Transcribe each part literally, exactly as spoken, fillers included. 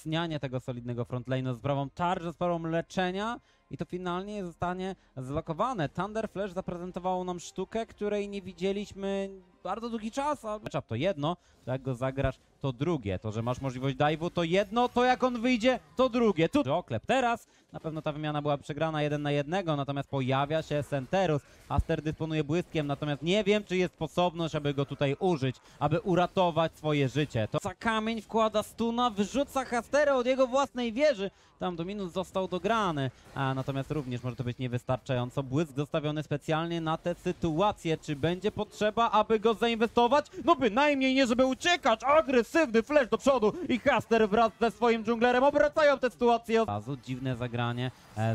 wzmacnianie tego solidnego frontlane'u, z prawą charge, z prawą leczenia i to finalnie zostanie zlokowane. Thunderflash zaprezentowało nam sztukę, której nie widzieliśmy bardzo długi czas, a matchup to jedno, to jak go zagrasz to drugie, to że masz możliwość dive'u to jedno, to jak on wyjdzie to drugie. Tu oklep teraz, na pewno ta wymiana była przegrana jeden na jednego, natomiast pojawia się Centerus. Haster dysponuje błyskiem, natomiast nie wiem czy jest sposobność, aby go tutaj użyć, aby uratować swoje życie. To za kamień wkłada stuna, wyrzuca Hastera od jego własnej wieży, tam do minus został dograny, a natomiast również może to być niewystarczająco. Błysk zostawiony specjalnie na tę sytuację, czy będzie potrzeba, aby go zainwestować? No bynajmniej nie, żeby uciekać! Agresywny flash do przodu i Haster wraz ze swoim dżunglerem obracają tę sytuację. Bardzo dziwne zagranie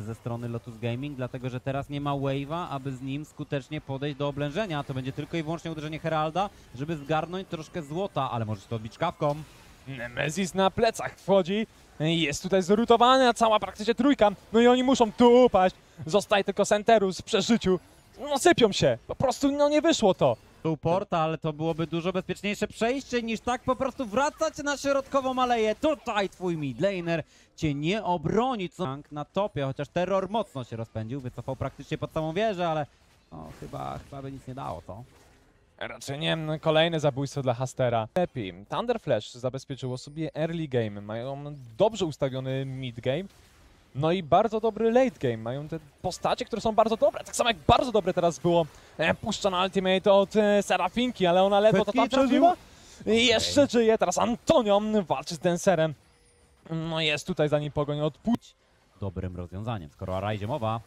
ze strony Lotus Gaming, dlatego że teraz nie ma wave'a, aby z nim skutecznie podejść do oblężenia. To będzie tylko i wyłącznie uderzenie Heralda, żeby zgarnąć troszkę złota, ale może się to odbić kawką. Nemesis na plecach wchodzi, jest tutaj zrutowany, a cała praktycznie trójka. No i oni muszą tu upaść. Zostaje tylko Centerus przy życiu. No sypią się, po prostu no nie wyszło to. Był portal, to byłoby dużo bezpieczniejsze przejście niż tak po prostu wracać na środkową aleję. Tutaj twój midlaner cię nie obroni. Tank na topie, chociaż terror mocno się rozpędził, wycofał praktycznie pod samą wieżę, ale no, chyba, chyba by nic nie dało to. Raczej nie, kolejne zabójstwo dla Hastera. Lepiej, Thunderflash zabezpieczyło sobie early game, mają dobrze ustawiony mid game. No i bardzo dobry late game, mają te postacie, które są bardzo dobre, tak samo jak bardzo dobre teraz było e, puszczone ultimate od e, Serafinki, ale ona ledwo to tam przeżyła i jeszcze żyje, teraz Antonion walczy z Dancerem, no jest tutaj za nim pogoń odpuść. Dobrym rozwiązaniem, skoro Arajzie mowa.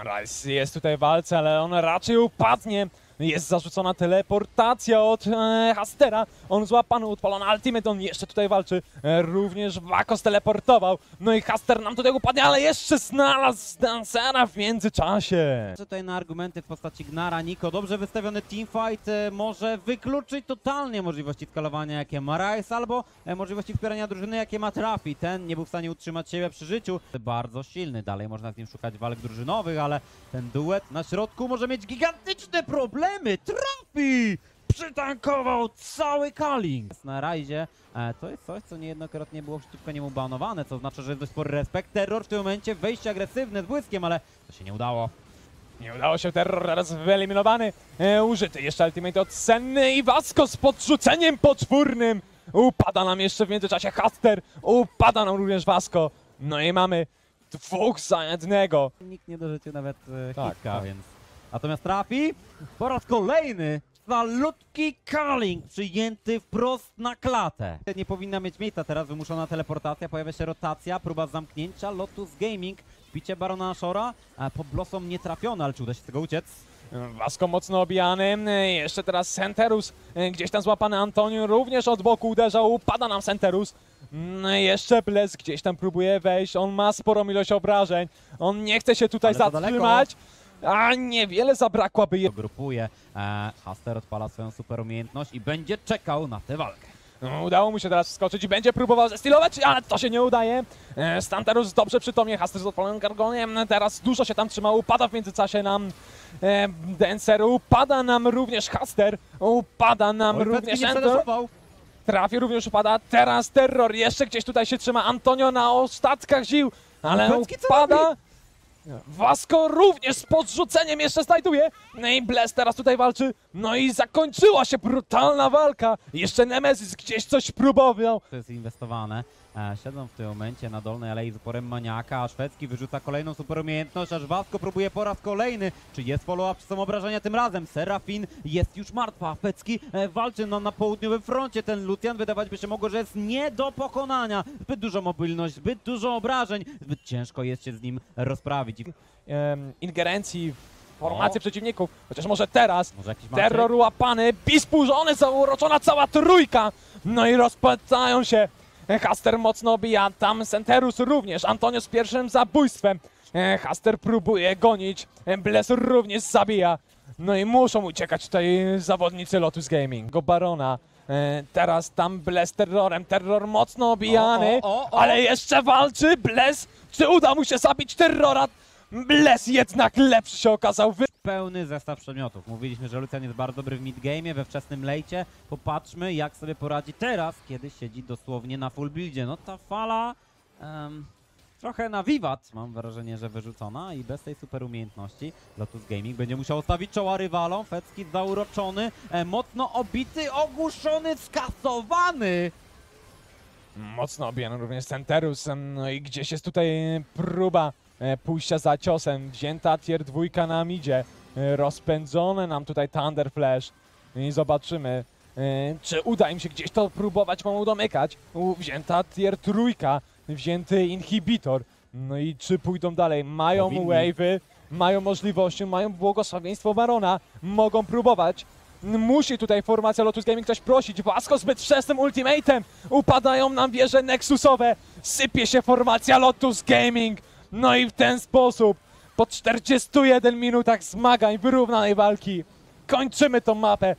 Arajs jest tutaj w walce, ale on raczej upadnie, jest zarzucona teleportacja od e, Hastera, on złapany, odpalony ultimate, on jeszcze tutaj walczy, e, również Wako teleportował, no i Haster nam tutaj upadnie, ale jeszcze znalazł Dancera w międzyczasie. Tutaj na argumenty w postaci Gnara, Niko, dobrze wystawiony teamfight e, może wykluczyć totalnie możliwości skalowania jakie ma Arajs, albo e, możliwości wspierania drużyny jakie ma Traffy, ten nie był w stanie utrzymać siebie przy życiu, bardzo silny, dalej można z nim szukać walk drużynowych, ale ten duet na środku może mieć gigantyczne problemy. Trafi! Przytankował cały Kaling! Na Arajzie e, to jest coś, co niejednokrotnie było szybko niemu banowane, co oznacza, że jest dość spory respekt. Terror w tym momencie, wejście agresywne z błyskiem, ale to się nie udało. Nie udało się, terror teraz wyeliminowany. E, użyty jeszcze ultimate od Senny i Vasco z podrzuceniem poczwórnym. Upada nam jeszcze w międzyczasie Haster, upada nam również Vasco. No i mamy dwóch za jednego. Nikt nie dorzucił nawet e, tak, hitka, tak. Więc... Natomiast Trafi po raz kolejny malutki Kaling przyjęty wprost na klatę. Nie powinna mieć miejsca teraz, wymuszona teleportacja, pojawia się rotacja, próba zamknięcia, Lotus Gaming, bicie barona Ashora, a pod Blossom nie trafione, ale czy uda się z tego uciec? Vasco mocno obijany, jeszcze teraz Centerus, gdzieś tam złapany Antoniu również od boku uderzał, upada nam Centerus. Jeszcze Bless gdzieś tam próbuje wejść, on ma sporą ilość obrażeń, on nie chce się tutaj zatrzymać. Daleko. A niewiele zabrakło, by je... Grupuje, e, Haster odpala swoją super umiejętność i będzie czekał na tę walkę. Udało mu się teraz wskoczyć i będzie próbował zestilować, ale to się nie udaje. E, Stantarus dobrze przytomnie, Haster z odpalonym gargoniem, teraz dużo się tam trzyma, upada w międzyczasie nam e, Dancer, upada nam również Haster, upada nam Oj, również Sendor. Trafi również upada, teraz Terror, jeszcze gdzieś tutaj się trzyma Antonio na ostatkach sił, ale Fecki upada. Vasco również z podrzuceniem jeszcze znajduje, no i Bless teraz tutaj walczy, no i zakończyła się brutalna walka, jeszcze Nemesis gdzieś coś próbował. To jest inwestowane, e, siedzą w tym momencie na dolnej alei z uporem maniaka, a Szwedzki wyrzuca kolejną super umiejętność, aż Vasco próbuje po raz kolejny, czy jest follow-up, czy są obrażenia tym razem, Serafin jest już martwa, Fecki e, walczy no, na południowym froncie, ten Lucian wydawać by się mogło, że jest nie do pokonania, zbyt dużo mobilność, zbyt dużo obrażeń, zbyt ciężko jest się z nim rozprawić. Ingerencji w formację przeciwników, chociaż może teraz może terror łapany, bis burzony, zauroczona cała trójka, no i rozpędzają się, Haster mocno obija, tam Centerus również, Antonio z pierwszym zabójstwem, Haster próbuje gonić, Bless również zabija, no i muszą uciekać tutaj zawodnicy Lotus Gaming. Go barona, teraz tam Bless terrorem, terror mocno obijany, o, o, o, o. ale jeszcze walczy Bless, czy uda mu się zabić terrora? Bless jednak lepszy się okazał. Wy... Pełny zestaw przedmiotów. Mówiliśmy, że Lucian jest bardzo dobry w midgame'ie, we wczesnym lejcie. Popatrzmy, jak sobie poradzi teraz, kiedy siedzi dosłownie na full buildzie. No ta fala... Um... Trochę na wiwat, mam wrażenie, że wyrzucona i bez tej super umiejętności Lotus Gaming będzie musiał stawić czoła rywalom. Fecki zauroczony, e, mocno obity, ogłuszony, skasowany. Mocno obijany również Centerus, no i gdzieś jest tutaj próba pójścia za ciosem. Wzięta tier dwójka na midzie, rozpędzone nam tutaj Thunderflash i zobaczymy, czy uda im się gdzieś to próbować mało domykać. Wzięta tier trójka. Wzięty inhibitor, no i czy pójdą dalej? Mają wave'y, mają możliwości, mają błogosławieństwo Barona, mogą próbować. Musi tutaj formacja Lotus Gaming ktoś prosić. Vasco zbyt wczesnym ultimatem, upadają nam wieże nexusowe, sypie się formacja Lotus Gaming. No i w ten sposób po czterdziestu jeden minutach zmagań, wyrównanej walki kończymy tą mapę